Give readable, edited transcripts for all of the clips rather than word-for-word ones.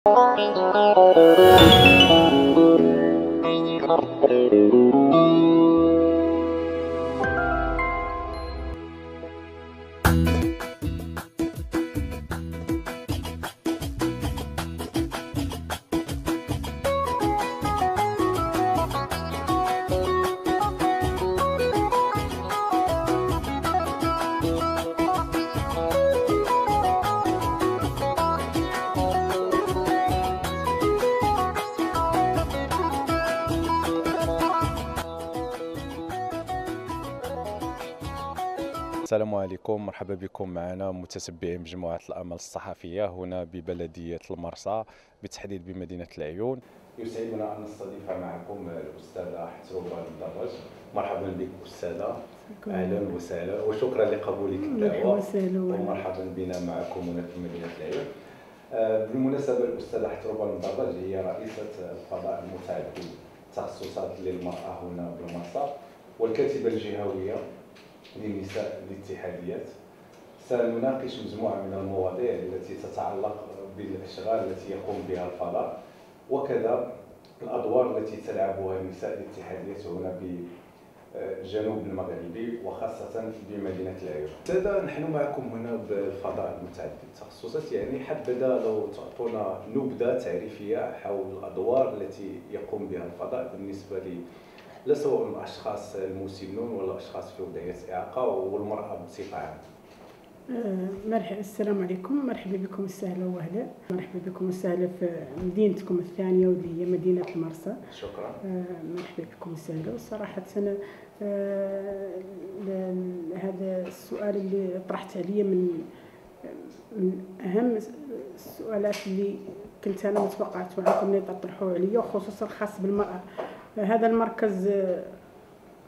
السلام عليكم، مرحبا بكم معنا متتبعين مجموعة الأعمال الصحفية هنا ببلدية المرسى بالتحديد بمدينة العيون. يسعدنا أن نستضيف معكم الأستاذة حتروبة المدرج. مرحبا بك أستاذة، أهلا وسهلا وشكرا لقبولك الدعوة ومرحبا بنا معكم هنا في مدينة العيون. بالمناسبة الأستاذة حتروبة المدرج هي رئيسة الفضاء المتعدد تخصصات للمرأة هنا بالمرسى والكاتبة الجهوية للنساء الاتحاديات. سنناقش مجموعة من المواضيع التي تتعلق بالأشغال التي يقوم بها الفضاء وكذا الأدوار التي تلعبها النساء الاتحاديات هنا بجنوب المغربي وخاصة بمدينة العيون. سادة، نحن معكم هنا بالفضاء المتعدد التخصصات، يعني حبذا لو تعطونا نبذة تعريفية حول الأدوار التي يقوم بها الفضاء بالنسبة لا سواء الاشخاص المسنون ولا الاشخاص في وضعيه اعاقه والمراه بصفه عامه. مرحبا، السلام عليكم، مرحبا بكم السهله وهلا، مرحبا بكم السهله في مدينتكم الثانيه واللي هي مدينه المرسى. شكرا. مرحبا بكم السهله، وصراحه انا هذا السؤال اللي طرحت عليا من اهم السؤالات اللي كنت انا متوقعت وعاكم اللي تطرحوه عليا، خصوصا خاص بالمراه. هذا المركز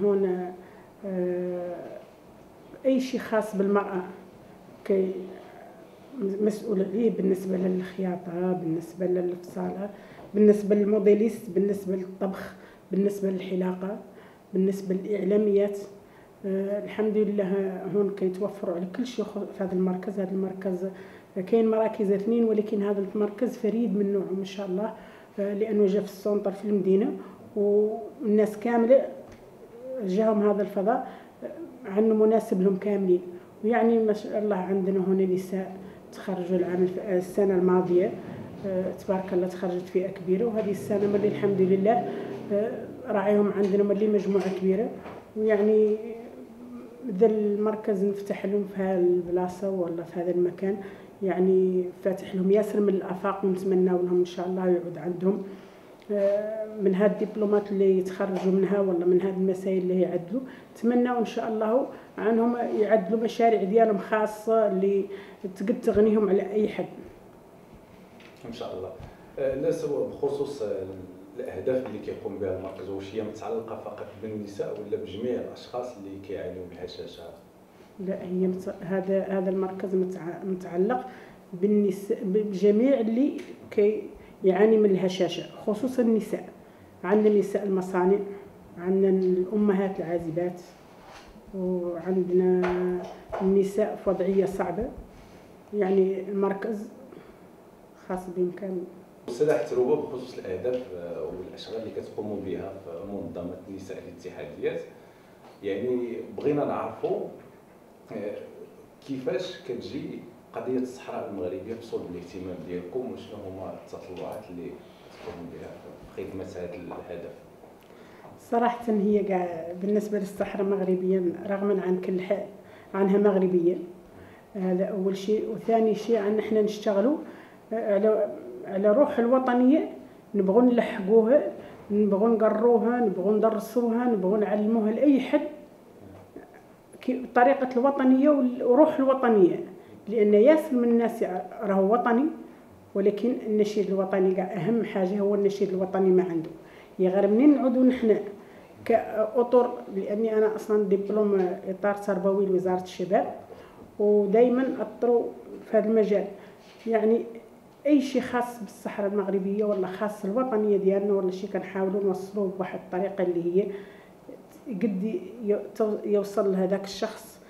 هنا أي شيء خاص بالمرأة كي مسؤول عليه، بالنسبة للخياطة، بالنسبة للفصالة، بالنسبة للموديليست، بالنسبة للطبخ، بالنسبة للحلاقة، بالنسبة للإعلاميات. الحمد لله هون كيتوفروا على كل شيء في هذا المركز. هذا المركز كاين مراكز 2 ولكن هذا المركز فريد من نوعه إن شاء الله، لأنه جا في السنتر في المدينة والناس كامله جاهم هذا الفضاء عنه مناسب لهم كاملين. ويعني ما شاء الله عندنا هنا نساء تخرجوا العام السنه الماضيه تبارك الله، تخرجت فئه كبيره، وهذه السنه ملي الحمد لله راعيهم عندنا ملي مجموعه كبيره. ويعني بدا المركز نفتح لهم في هذه البلاصه ولا في هذا المكان، يعني فاتح لهم ياسر من الافاق، ونتمناو لهم ان شاء الله يعود عندهم من هاد الدبلومات اللي يتخرجوا منها ولا من هاد المسائل اللي يعدلوا. نتمناو ان شاء الله عنهم يعدلوا مشاريع ديالهم خاصه اللي تقد تغنيهم على اي حد ان شاء الله. لا سواء بخصوص الاهداف اللي كيقوم بها المركز، واش هي متعلقه فقط بالنساء ولا بجميع الاشخاص اللي كيعانيوا من الهشاشه؟ لا، هي هذا المركز متعلق بالنساء، بجميع اللي يعاني من الهشاشة، خصوصا النساء. عندنا نساء المصانع، عندنا الأمهات العازبات، وعندنا النساء في وضعية صعبة. يعني المركز خاص بهم كامل. أستاذة حتروبة، بخصوص الأهداف والأشغال اللي كتقوموا بها في منظمة نساء الاتحاديات، يعني بغينا نعرفوا كيفاش كتجي قضية الصحراء المغربية في صلب الاهتمام ديالكم، وشنو هما التطلعات اللي تقوموا بها في خدمة هذا الهدف؟ صراحة هي كاع بالنسبة للصحراء المغربية رغم عن كل حال عنها مغربية، هذا أول شيء. وثاني شيء عن احنا نشتغلوا على روح الوطنية، نبغوا نلحقوها، نبغوا نقروها، نبغوا ندرسوها، نبغوا نعلموها لأي حد بطريقة الوطنية وروح الوطنية، لأن ياسر من الناس راهو وطني ولكن النشيد الوطني كاع أهم حاجة هو النشيد الوطني ما عنده. يا غير منين نعودو نحنا كأطر، لأني أنا أصلا دبلوم إطار تربوي لوزارة الشباب ودايما أطروا في هذا المجال. يعني أي شيء خاص بالصحراء المغربية ولا خاص الوطنية ديالنا ولا شي كنحاولو نوصلوه بواحد الطريقة اللي هي قد يوصل لهذاك الشخص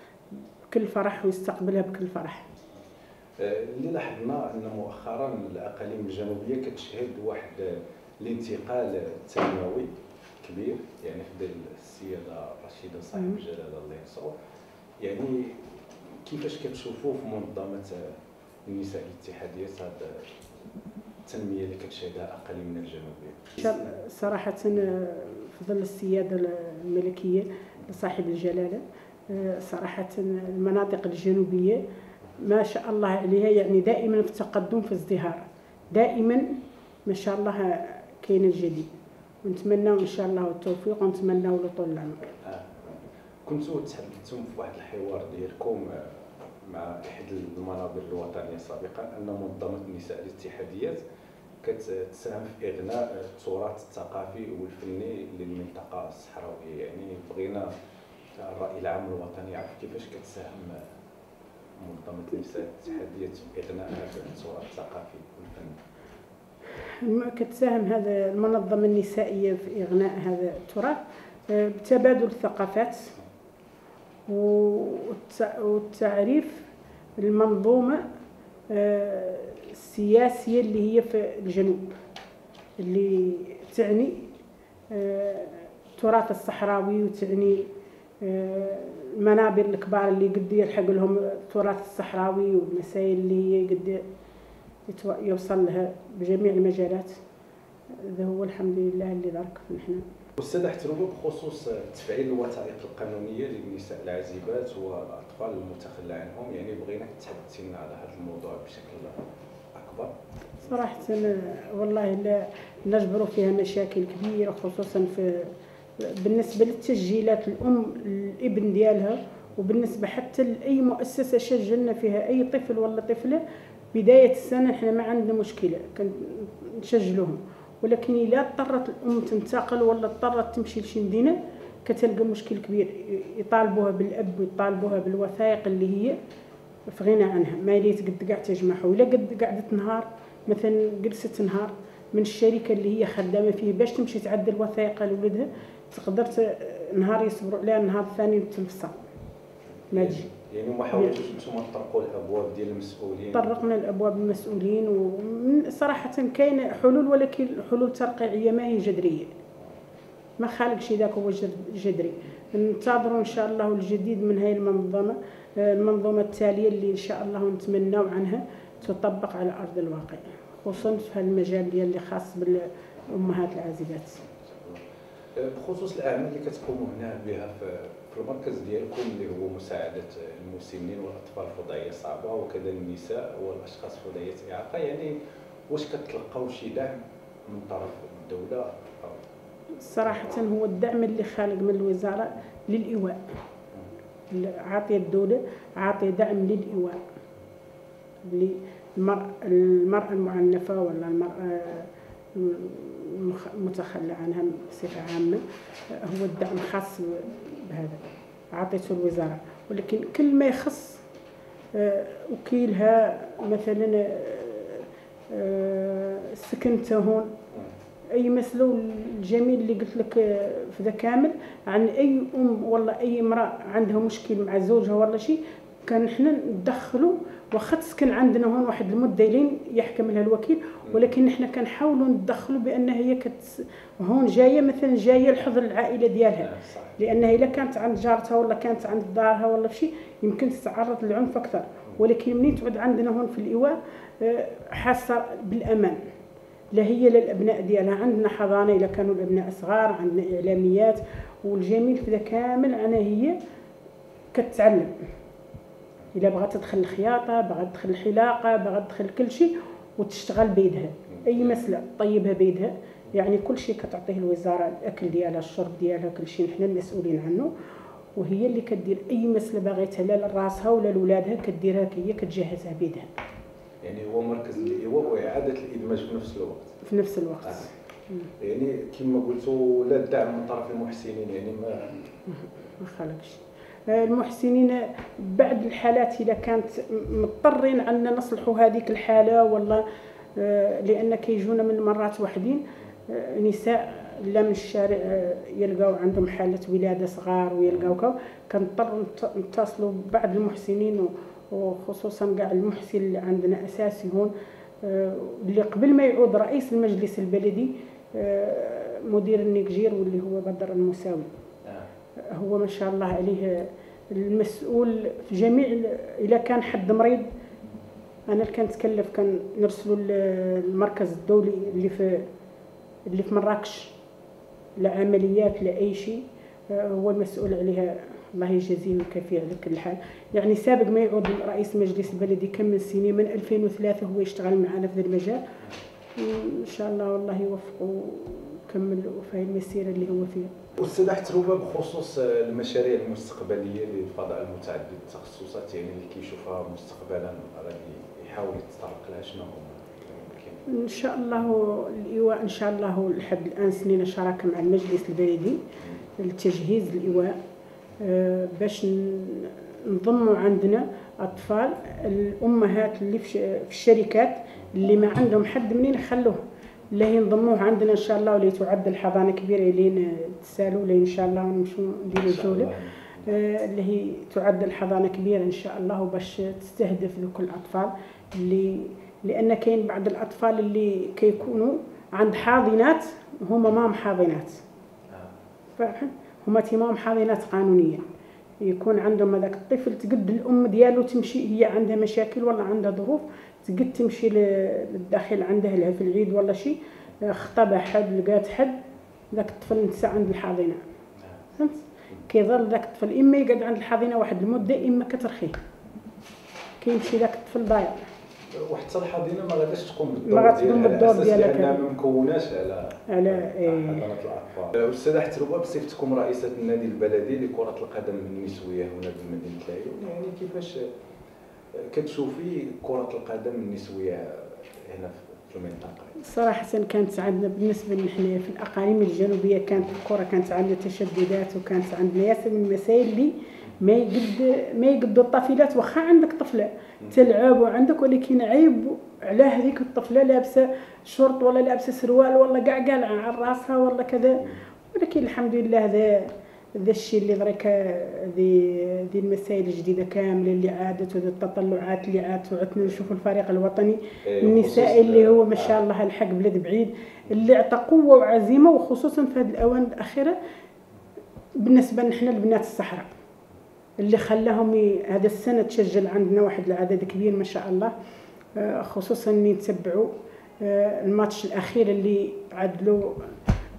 بكل فرح ويستقبلها بكل فرح. اللي لاحظنا ان مؤخرا الاقاليم الجنوبيه كتشهد واحد الانتقال التنموي كبير، يعني في السيده رشيده صاحب الجلاله الله ينصرو. يعني كيفاش كتشوفوا في منظمه النساء الاتحاديه هذا التنميه اللي كتشهدها اقاليمنا الجنوبيه؟ صراحه في ظل السياده الملكيه لصاحب الجلاله، صراحه المناطق الجنوبيه ما شاء الله عليها، يعني دائما في تقدم، في ازدهار دائما ما شاء الله، كاين الجديد، ونتمناو ان شاء الله التوفيق ونتمناو له طول العمر. كنتوا تحدثتم في واحد الحوار ديالكم مع احد المنابر الوطنيه سابقا ان منظمه النساء الاتحاديات كتساهم في اغناء التراث الثقافي والفني للمنطقه الصحراويه، يعني بغينا الراي العام الوطني يعرف كيفاش كتساهم منظمه النساء الاتحاديات في اغناء هذا التراث الثقافي والفني. كتساهم هذا المنظمه النسائيه في اغناء هذا التراث بتبادل الثقافات والتعريف المنظومه السياسيه اللي هي في الجنوب، اللي تعني التراث الصحراوي وتعني المنابر الكبار اللي قد يلحق لهم التراث الصحراوي والمسائل اللي قد يوصل لها بجميع المجالات. هذا هو الحمد لله اللي دارك نحن. أستاذة حتروبة، بخصوص تفعيل الوثائق القانونية للنساء العازبات والأطفال المتخلى عنهم، يعني بغيناك تحدثي لنا على هذا الموضوع بشكل أكبر. صراحة والله نجبروا فيها مشاكل كبيرة، خصوصا في بالنسبة للتسجيلات الأم الابن ديالها، وبالنسبة حتى لأي مؤسسة سجلنا فيها أي طفل ولا طفلة بداية السنة، احنا ما عندنا مشكلة كنسجلوهم، ولكن إلا اضطرت الأم تنتقل ولا اضطرت تمشي لشي مدينة كتلقى مشكل كبير، يطالبوها بالأب ويطالبوها بالوثائق اللي هي في غنى عنها، ما ليت قد قاعد تجمعها ولا قد قعدت نهار مثلا جلست نهار من الشركة اللي هي خدامة فيه باش تمشي تعدل وثائقها لولدها، تقدر نهار يصبروا عليها النهار الثاني تلفصها ما تجي. يعني ما حاولتوش انتم تطرقوا الابواب ديال المسؤولين؟ طرقنا الابواب المسؤولين، وصراحه كاين حلول، ولكن الحلول ترقيعيه ما هي جذريه، ما خالقش داك هو جذري. ننتظروا ان شاء الله الجديد من هاي المنظومه التاليه اللي ان شاء الله نتمناو عنها تطبق على ارض الواقع، خصوصا في هذا المجال ديال اللي خاص بالامهات العازبات. بخصوص الاعمال اللي كتقوموا هنا بها في المركز ديالكم اللي هو مساعده المسنين والاطفال في وضعيه صعبه وكذا النساء والاشخاص في وضعيه اعاقه، يعني واش كتلقاو شي دعم من طرف الدوله؟ صراحه هو الدعم اللي خارج من الوزاره للايواء، عاطيه الدوله عاطيه دعم للايواء للمراه المعنفه ولا المراه متخلى عنها بصفه عامه، هو الدعم خاص بهذا عطيته الوزاره، ولكن كل ما يخص وكيلها مثلا السكن تهون اي مسلول الجميل اللي قلت لك في ذا كامل، عن اي ام ولا اي امراه عندها مشكل مع زوجها ولا شيء كان حنا ندخلوا، واخا تسكن عندنا هون واحد المده لين يحكم لها الوكيل، ولكن حنا كنحاولوا ندخلوا بان هي هون جايه مثلا جايه لحضن العائله ديالها، لانها الا كانت عند جارتها ولا كانت عند دارها ولا شيء يمكن تتعرض للعنف اكثر، ولكن منين تعود عندنا هون في الايواء حاسه بالامان، لا هي لا الابناء ديالها. عندنا حضانه الا كانوا الابناء صغار، عندنا اعلاميات، والجميل في ذا كامل انا هي كتعلم، إلا بغات تدخل الخياطة، بغات تدخل الحلاقة، بغات تدخل كل شيء وتشتغل بيدها، أي مسألة طيبها بيدها، يعني كل شيء كتعطيه الوزارة، الأكل ديالها، الشرب ديالها، كل شيء نحن المسؤولين عنه، وهي اللي كدير أي مسألة باغيتها لا لراسها ولا لولادها كديرها هي، كتجهزها بيدها. يعني هو مركز الإيواء وإعادة الإدماج في نفس الوقت. في نفس الوقت. يعني كما قلتوا لا الدعم من طرف المحسنين، يعني ما خالقش. المحسنين بعد الحالات إذا كانت مضطرين أن نصلحوا هذيك الحالة ولا لأن كيجونا من مرات وحدين نساء لا من الشارع يلقاو عندهم حالة ولادة صغار ويلقاو كنضطروا نتصلوا بعض المحسنين وخصوصا كاع المحسن اللي عندنا اساسي هون، اللي قبل ما يعود رئيس المجلس البلدي مدير النكجير واللي هو بدر المساوي، هو ما شاء الله عليه المسؤول في جميع. الا كان حد مريض انا اللي كنتكلف، كان نرسلوا للمركز الدولي اللي في مراكش لعمليات لاي شيء، هو المسؤول عليها، الله يجازيه الكفيل على كل حال. يعني سابق ما يعود رئيس مجلس البلدي كم من سنين، من 2003 هو يشتغل معنا في هذا المجال، ان شاء الله والله يوفقه ويكمل في المسيره اللي هو فيها. استاذ حتروبة، بخصوص المشاريع المستقبليه للفضاء المتعدد التخصصات، يعني اللي كيشوفها مستقبلا غادي يحاول يتطرق لها، شنو هما؟ ان شاء الله الايواء، ان شاء الله لحد الان سنين شراكه مع المجلس البلدي لتجهيز الايواء باش نضموا عندنا اطفال الامهات اللي في الشركات اللي ما عندهم حد منين يخلوه، اللي ينضموه عندنا ان شاء الله، واللي تعد الحضانه كبيره لين تسالوا لين ان شاء الله نمشيو نديروا جوله، اللي هي تعد الحضانه كبيره ان شاء الله، باش تستهدف لكل الاطفال، اللي لان كاين بعض الاطفال اللي كيكونوا عند حاضنات هما ماهم حاضنات، فاهم، هما تيماهم حاضنات قانونيه، يكون عندهم هذاك الطفل تقد الام ديالو تمشي، هي عندها مشاكل ولا عندها ظروف، تقد تمشي للداخل عند اهلها في العيد ولا شي، خطبها حد، لقات حد، ذاك الطفل نسى عند الحاضنه، فهمت، كيظل ذاك الطفل اما يقعد عند الحاضنه واحد المده، اما كترخيه، كيمشي ذاك الطفل ضايع، وحتى الحاضنه ما غاداش تقوم بالدور ديالها، لأنها ما مكوناش على حضانة الأطفال. أستاذة حتروبة، بصفتكم رئيسة النادي البلدي لكرة القدم النسوية هنا بمدينة العيون، يعني كيفاش كتشوفي كرة القدم النسوية هنا في المنطقة؟ صراحة كانت عندنا بالنسبة لحنا في الأقاليم الجنوبية، كانت الكرة كانت عندنا تشددات، وكانت عندنا ياسر من المسائل اللي ما يقدوا الطفلات، واخا عندك طفله تلعب وعندك، ولكن عيب على هذيك الطفله لابسه شورت ولا لابسه سروال ولا كاع قالعه على راسها ولا كذا، ولكن الحمد لله هذا الشيء اللي درك هذه المسائل الجديده كامله اللي عادت، وهذه التطلعات اللي عادت، وعدنا نشوفوا الفريق الوطني النسائي اللي هو ما شاء الله الحق بلاد بعيد، اللي عطى قوه وعزيمه، وخصوصا في هذه الاوان الاخيره بالنسبه لحنا البنات الصحراء، اللي خلاهم هذا السنه تسجل عندنا واحد العدد كبير ما شاء الله، خصوصا اللي تبعوا الماتش الاخير اللي عدلوا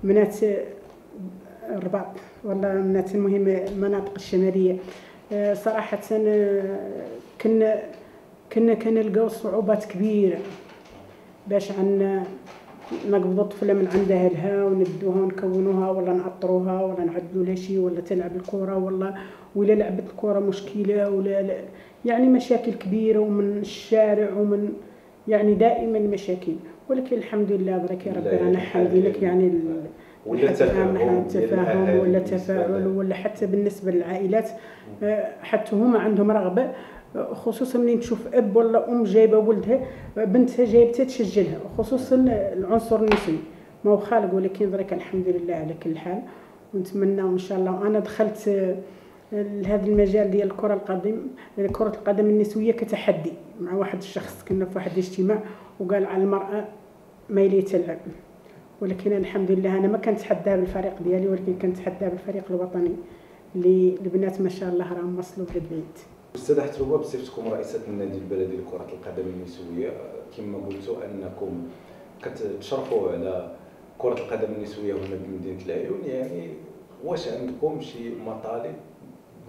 منات الرباط ولا منات، المهم المناطق الشماليه، صراحه كنا كنلقاو صعوبات كبيره باش عندنا نقبضوا طفله من عند اهلها وندوها ونكونوها ولا نعطروها ولا نعدلوا لها شي، ولا تلعب الكره ولا لعبت الكره مشكله، ولا يعني مشاكل كبيره، ومن الشارع ومن يعني دائما مشاكل، ولكن الحمد لله برك يا ربي رانا حامدينك، يعني ولا تفاهم ولا تفاعل، ولا حتى بالنسبه للعائلات حتى هما عندهم رغبه، خصوصا ملي نشوف اب ولا ام جايبه ولدها بنتها جايبتها تشجلها، خصوصا العنصر النسوي ما هو خالق، ولكن درك الحمد لله على كل حال، ونتمنى ان شاء الله. انا دخلت لهذا المجال ديال كرة القدم النسويه كتحدي مع واحد الشخص، كنا في واحد الاجتماع وقال على المراه ما يلي تلعب، ولكن الحمد لله انا ما كنتحداها بالفريق ديالي، ولكن كنتحداها بالفريق الوطني اللي البنات ما شاء الله راهم وصلوا بلاد بعيد. أستاذة حتروبة، بصفتكم رئيسة النادي البلدي لكرة القدم النسوية، كما قلتوا أنكم كتشرفوا على كرة القدم النسوية هنا بمدينة العيون، يعني واش عندكم شي مطالب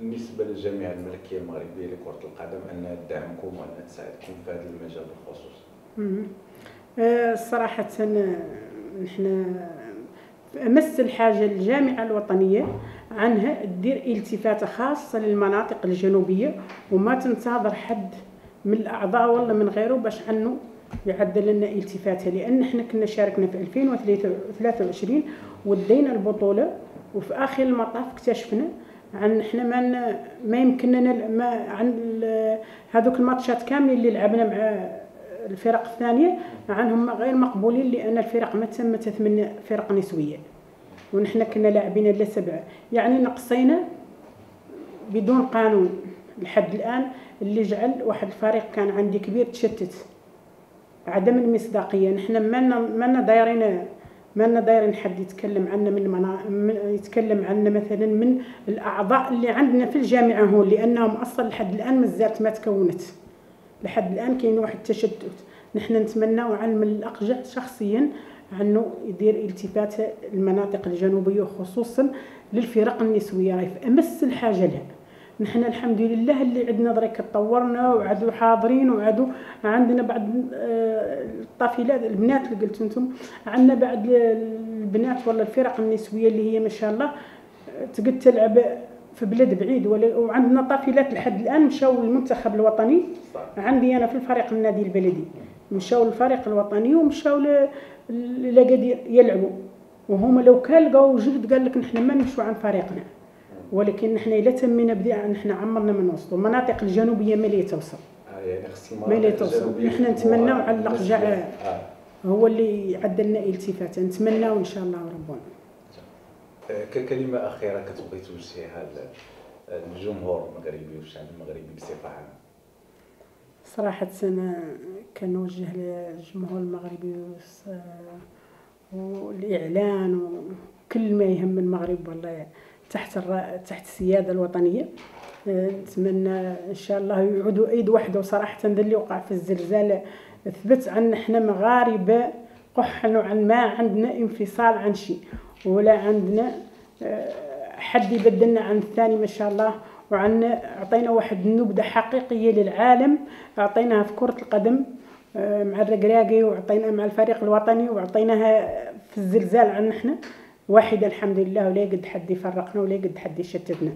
بالنسبة لجميع الملكية المغربية لكرة القدم أنها تدعمكم وأنها تساعدكم في هذا المجال بالخصوص؟ صراحة نحن أمس الحاجة الجامعة الوطنية عنها دير التفاتة خاصة للمناطق الجنوبية، وما تنتظر حد من الأعضاء ولا من غيره باش عنه يعدل لنا التفاتة، لأن احنا كنا شاركنا في 2023 ودينا البطولة، وفي آخر المطاف اكتشفنا عن احنا ما يمكننا عن هذوك الماتشات كاملين اللي لعبنا مع الفرق الثانيه عنهم غير مقبولين، لان الفرق ما تمت 8 فرق نسويه، ونحن كنا لاعبين الا 7، يعني نقصينا بدون قانون لحد الان. اللي جعل واحد الفريق كان عندي كبير تشتت، عدم المصداقيه. نحن ما لنا دايرين حد يتكلم عنا يتكلم عنا مثلا من الاعضاء اللي عندنا في الجامعه هون، لانهم اصلا لحد الان مازالت ما تكونت، لحد الان كاين واحد التشتت. نحن نتمناو على من الاقجع شخصيا انه يدير التفات المناطق الجنوبيه خصوصا للفرق النسويه، راهي في امس الحاجه لها. نحن الحمد لله اللي عندنا درك تطورنا وعادوا حاضرين وعادوا عندنا بعد الطفلات البنات اللي قلت انتم، عندنا بعد البنات ولا الفرق النسويه اللي هي ما شاء الله تقد تلعب في بلاد بعيد، وعندنا طفلات لحد الان مشاو للمنتخب الوطني. عندي انا في الفريق النادي البلدي مشاو للفريق الوطني ومشاو لقادير يلعبوا، وهما لو كان لقاو جهد قال لك نحن ما نمشوا عن فريقنا، ولكن نحن الا تمينا بديعه نحن عمرنا ما نوصلوا. المناطق الجنوبيه ما لا توصل، ما لا توصل. نحن نتمناو على القجع هو اللي عدلنا التفاته، نتمناو ان شاء الله ربنا. ككلمه اخيره كتبغي توجهيها للجمهور المغربي والشعب المغربي بصفه عامه؟ صراحه انا كنوجه للجمهور المغربي والاعلان وكل ما يهم المغرب والله تحت السياده الوطنيه. نتمنى ان شاء الله يعودوا ايد وحده. وصراحه ذا اللي وقع في الزلزال اثبت ان احنا مغاربه قحنا، عن ما عندنا انفصال عن شيء ولا عندنا حد يبدلنا عن الثاني ما شاء الله، وعندنا عطينا واحد النبذه حقيقيه للعالم، عطيناها في كره القدم مع الركراكي وعطيناها مع الفريق الوطني وعطيناها في الزلزال عن احنا واحدة الحمد لله، ولا يقد حد يفرقنا ولا يقد حد يشتتنا.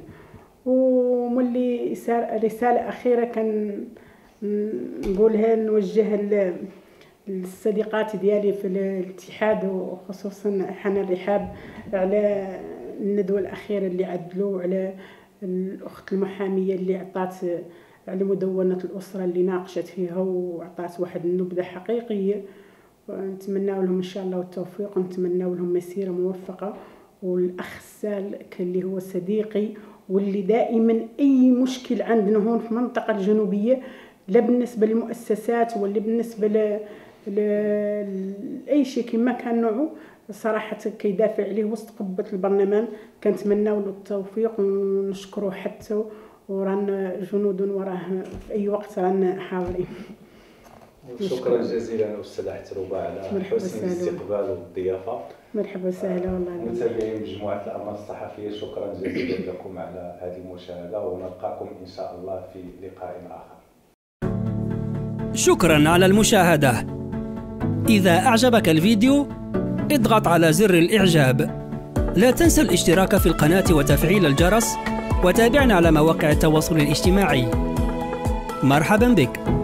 وملي رسالة أخيرة كان نقولها نوجه للصديقات ديالي في الاتحاد وخصوصا حنان رحاب على الندوة الأخيرة اللي عدلوا على الأخت المحامية اللي عطات على مدونة الأسرة اللي ناقشت فيها وعطات واحد النبذة حقيقية. نتمناو لهم ان شاء الله التوفيق، ونتمناو لهم مسيره موفقه. والاخ السال اللي هو صديقي واللي دائما اي مشكل عندنا هون في المنطقه الجنوبيه، لا بالنسبه للمؤسسات ولا بالنسبه لاي شيء كما كان نوعه، صراحه كيدافع عليه وسط قبه البرلمان. كنتمناو له التوفيق ونشكره، حتى ورانا جنود وراه في اي وقت رانا حاضرين. شكرا جزيلا أستاذ حتروبة على حسن الاستقبال والضيافة. مرحبا وسهلا. والله متابعين مجموعة الأنماط الصحفية، شكرا جزيلا لكم على هذه المشاهدة، ونلقاكم إن شاء الله في لقاء آخر. شكرا على المشاهدة. إذا أعجبك الفيديو اضغط على زر الإعجاب، لا تنسى الاشتراك في القناة وتفعيل الجرس، وتابعنا على مواقع التواصل الاجتماعي. مرحبا بك.